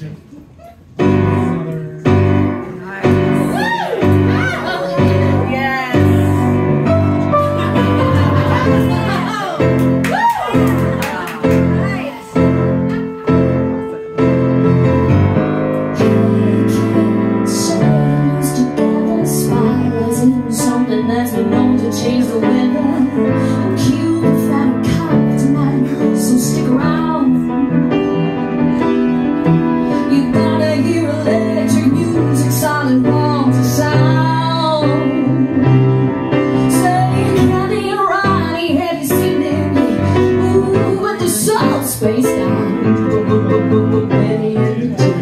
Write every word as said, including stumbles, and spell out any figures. Answer. Space down,